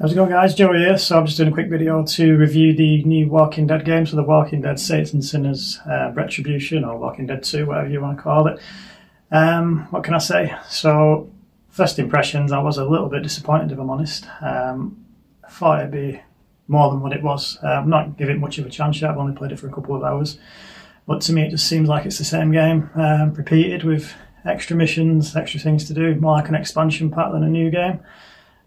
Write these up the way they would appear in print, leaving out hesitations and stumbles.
How's it going, guys? Joey here. So I'm just doing a quick video to review the new Walking Dead game, so The Walking Dead Saints and Sinners Retribution, or Walking Dead 2, whatever you want to call it. What can I say? So, first impressions, I was a little bit disappointed, if I'm honest. I thought it'd be more than what it was. I'm not giving it much of a chance yet, I've only played it for a couple of hours. But to me it just seems like it's the same game, repeated with extra missions, extra things to do, more like an expansion pack than a new game.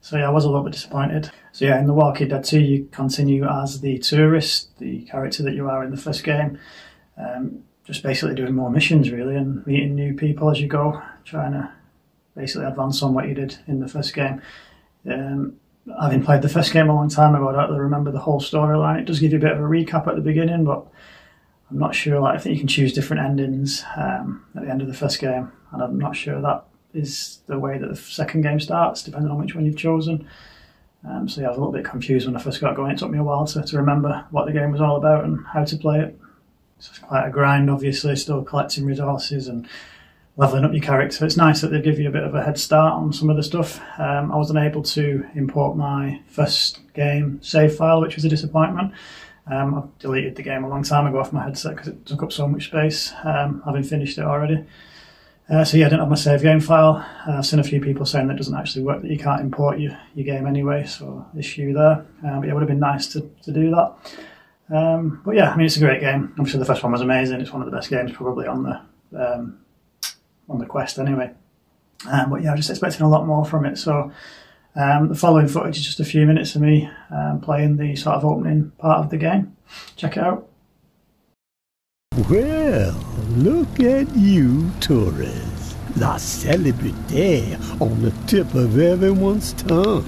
So yeah, I was a little bit disappointed. So yeah, in The Walking Dead 2 you continue as the tourist, the character that you are in the first game. Just basically doing more missions really and meeting new people as you go, trying to basically advance on what you did in the first game. Having played the first game a long time ago, I don't really remember the whole storyline. It does give you a bit of a recap at the beginning, but I'm not sure, like, I think you can choose different endings at the end of the first game, and I'm not sure that is the way that the second game starts, depending on which one you've chosen. So yeah, I was a little bit confused when I first got going. It took me a while to remember what the game was all about and how to play it. So it's quite a grind, obviously, still collecting resources and leveling up your character. It's nice that they give you a bit of a head start on some of the stuff. I wasn't able to import my first game save file, which was a disappointment. I deleted the game a long time ago off my headset because it took up so much space, having finished it already. So yeah, I didn't have my save game file. I've seen a few people saying that it doesn't actually work, that you can't import your game anyway, so issue there. But yeah, it would have been nice to do that. But yeah, I mean, it's a great game. Obviously the first one was amazing. It's one of the best games probably on the Quest anyway. But yeah, I was just expecting a lot more from it. So the following footage is just a few minutes of me playing the sort of opening part of the game. Check it out. Well, look at you, tourists. La celebrité on the tip of everyone's tongue.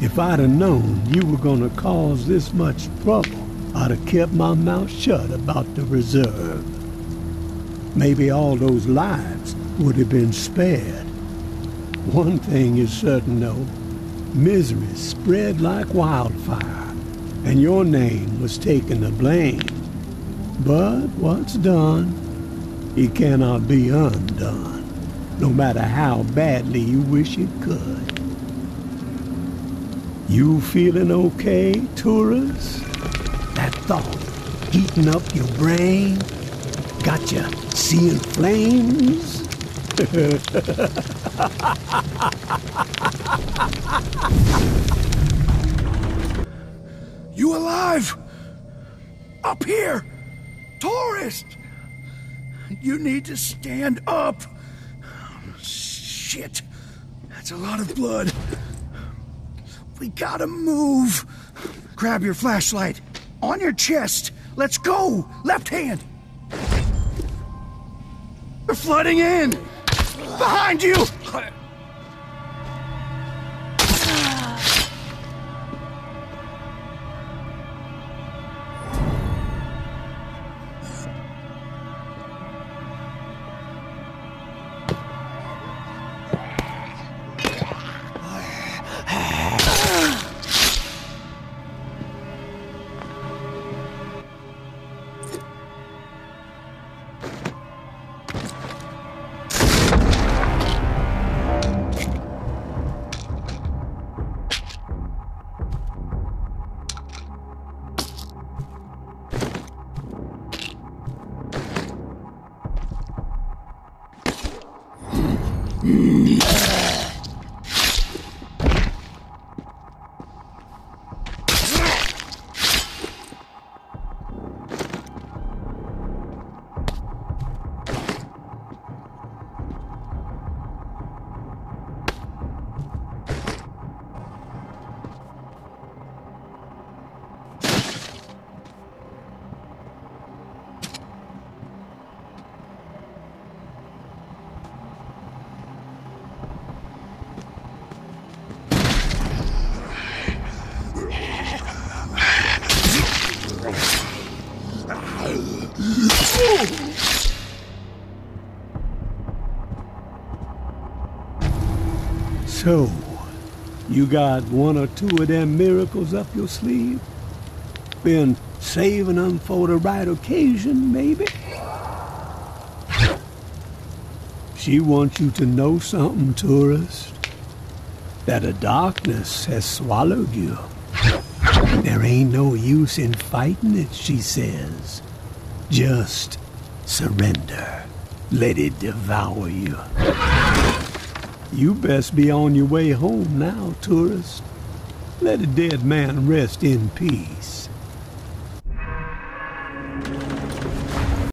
If I'd have known you were going to cause this much trouble, I'd have kept my mouth shut about the reserve. Maybe all those lives would have been spared. One thing is certain, though. Misery spread like wildfire, and your name was taken the blame. But what's done, it cannot be undone, no matter how badly you wish it could. You feeling okay, tourists? That thought heating up your brain? Got you seeing flames? You alive? Up here! Tourist! You need to stand up! Oh, shit! That's a lot of blood. We gotta move! Grab your flashlight. On your chest! Let's go! Left hand! They're flooding in! Behind you! So, you got one or two of them miracles up your sleeve? Been saving them for the right occasion, maybe? She wants you to know something, tourist. that a darkness has swallowed you. There ain't no use in fighting it, she says. Just surrender. Let it devour you. You best be on your way home now, tourist. Let a dead man rest in peace.